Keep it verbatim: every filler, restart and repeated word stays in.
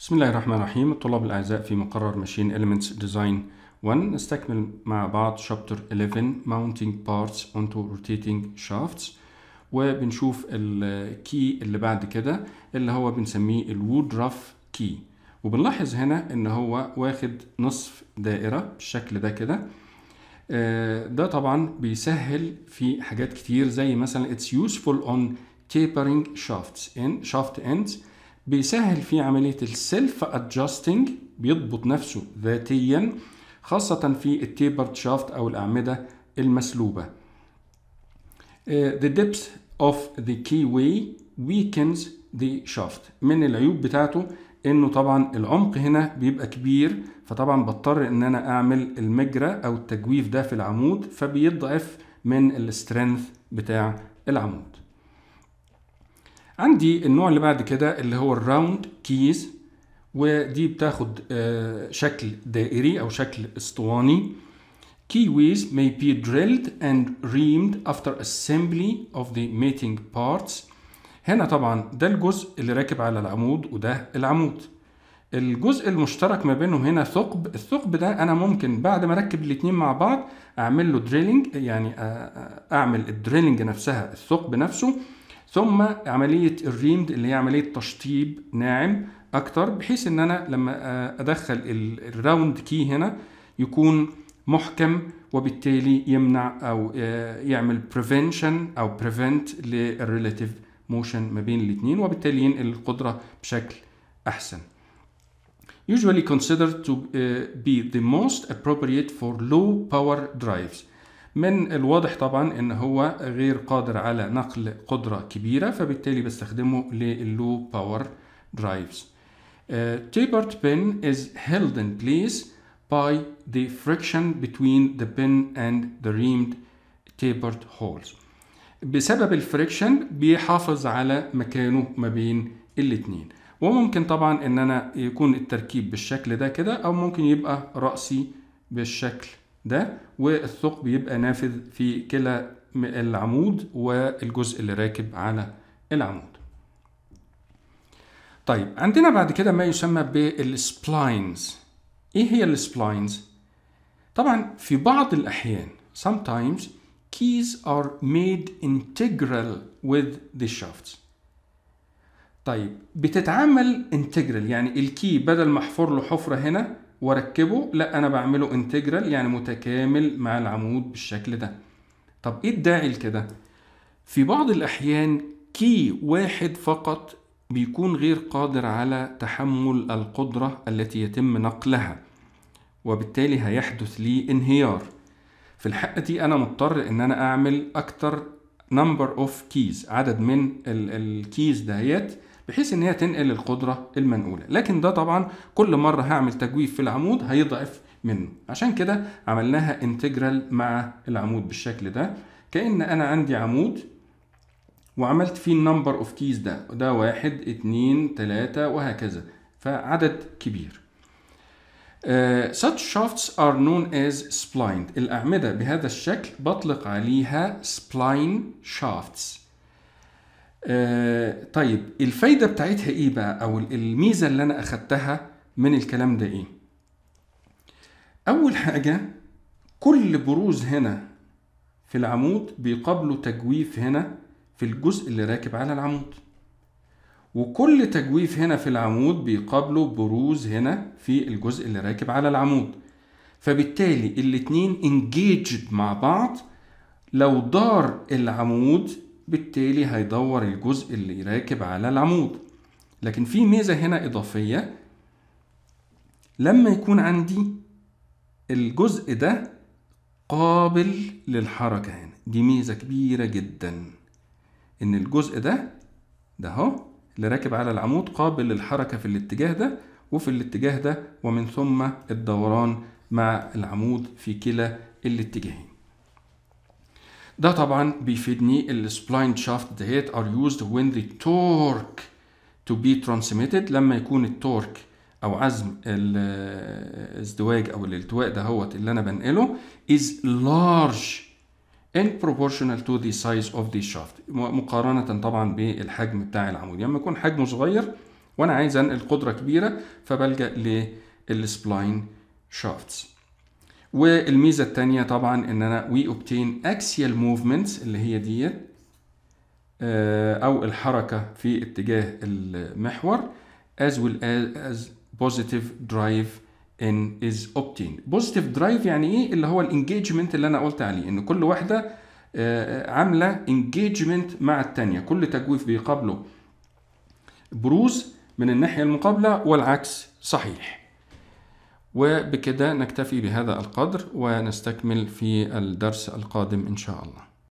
بسم الله الرحمن الرحيم. الطلاب الأعزاء، في مقرر Machine Elements Design واحد نستكمل مع بعض Chapter eleven Mounting Parts onto Rotating Shafts، وبنشوف الكي اللي بعد كده اللي هو بنسميه الوودرف كي. وبنلاحظ هنا ان هو واخد نصف دائرة بالشكل ده كده. ده طبعا بيسهل في حاجات كتير، زي مثلا It's useful on tapering shafts in shaft ends، بيسهل في عملية السيلف ادجستنج، بيضبط نفسه ذاتيا خاصة في التيبرد شافت أو الأعمدة المسلوبة. uh, The depth of the keyway weakens the shaft. من العيوب بتاعته إنه طبعا العمق هنا بيبقى كبير، فطبعا بضطر إن أنا أعمل المجرى أو التجويف ده في العمود، فبيضعف من السترينث بتاع العمود. عندي النوع اللي بعد كده اللي هو الراوند كيز، ودي بتاخد شكل دائري او شكل اسطواني. Keyways may be drilled and reamed after assembly of the mating parts. هنا طبعا ده الجزء اللي راكب على العمود وده العمود. الجزء المشترك ما بينهم هنا ثقب، الثقب ده انا ممكن بعد ما اركب الاتنين مع بعض اعمل له دريلنج، يعني اعمل الدريلنج نفسها الثقب نفسه، ثم عملية الريمد اللي هي عملية تشطيب ناعم أكتر، بحيث إن أنا لما أدخل الراوند كي هنا يكون محكم، وبالتالي يمنع أو يعمل prevention أو prevent للريلاتيف موشن ما بين الاتنين، وبالتالي ينقل القدرة بشكل أحسن. Usually considered to be the most appropriate for low power drives. من الواضح طبعا ان هو غير قادر على نقل قدرة كبيرة، فبالتالي بستخدمه للو باور درايفز. Tapered pin is held in place by the friction between the pin and the reamed tapered holes. بسبب الفريكشن بيحافظ على مكانه ما بين الاتنين. وممكن طبعا ان انا يكون التركيب بالشكل ده كده، او ممكن يبقى رأسي بالشكل ده والثقب يبقى نافذ في كلا العمود والجزء اللي راكب على العمود. طيب عندنا بعد كده ما يسمى بالسبلاينز. ايه هي السبلاينز؟ طبعا في بعض الاحيان sometimes keys are made integral with the shafts. طيب بتتعامل integral، يعني الكي بدل ما احفر له حفرة هنا واركبه، لا انا بعمله انتجرال يعني متكامل مع العمود بالشكل ده. طب ايه الداعي لكده؟ في بعض الاحيان كي واحد فقط بيكون غير قادر على تحمل القدرة التي يتم نقلها، وبالتالي هيحدث لي انهيار. في الحقيقة دي انا مضطر ان انا اعمل اكتر number of keys، عدد من الكيز دهيت، بحيث ان هي تنقل القدرة المنقولة. لكن ده طبعا كل مرة هعمل تجويف في العمود هيضعف منه، عشان كده عملناها انتجرال مع العمود بالشكل ده. كأن انا عندي عمود وعملت فيه النمبر اوف كيز ده، ده واحد اتنين تلاتة وهكذا، فعدد كبير. uh, Such shafts are known as splined. الأعمدة بهذا الشكل بطلق عليها spline shafts. آه طيب الفايدة بتاعتها ايه بقى، او الميزة اللي انا اخدتها من الكلام ده ايه؟ اول حاجة كل بروز هنا في العمود بيقابله تجويف هنا في الجزء اللي راكب على العمود، وكل تجويف هنا في العمود بيقابله بروز هنا في الجزء اللي راكب على العمود، فبالتالي الاتنين انجيجد مع بعض. لو دار العمود بالتالي هيدور الجزء اللي راكب على العمود. لكن في ميزة هنا إضافية، لما يكون عندي الجزء ده قابل للحركة هنا، دي ميزة كبيرة جدا، إن الجزء ده ده اهو اللي راكب على العمود قابل للحركة في الاتجاه ده وفي الاتجاه ده، ومن ثم الدوران مع العمود في كلا الاتجاهين. ده طبعا بيفيدني. السبلاين شافت دهيت ار يوزد وين ذا تورك تو بي ترانسميتد، لما يكون التورك او عزم الازدواج او الالتواء دهوت اللي انا بنقله is large and proportional to the size of the shaft، مقارنه طبعا بالحجم بتاع العمود. لما يعني يكون حجمه صغير وانا عايز انقل قدره كبيره فبلجأ للسبلاين شافتس. والميزه الثانيه طبعا ان انا وي اوبتين اكسيال موفمنتس اللي هي ديت او الحركه في اتجاه المحور as well as positive drive ان is obtained. بوزيتيف درايف يعني ايه؟ اللي هو الانجيجمنت اللي انا قلت عليه، ان كل واحده عامله انجيجمنت مع الثانيه، كل تجويف بيقابله بروز من الناحيه المقابله والعكس صحيح. وبكده نكتفي بهذا القدر ونستكمل في الدرس القادم ان شاء الله.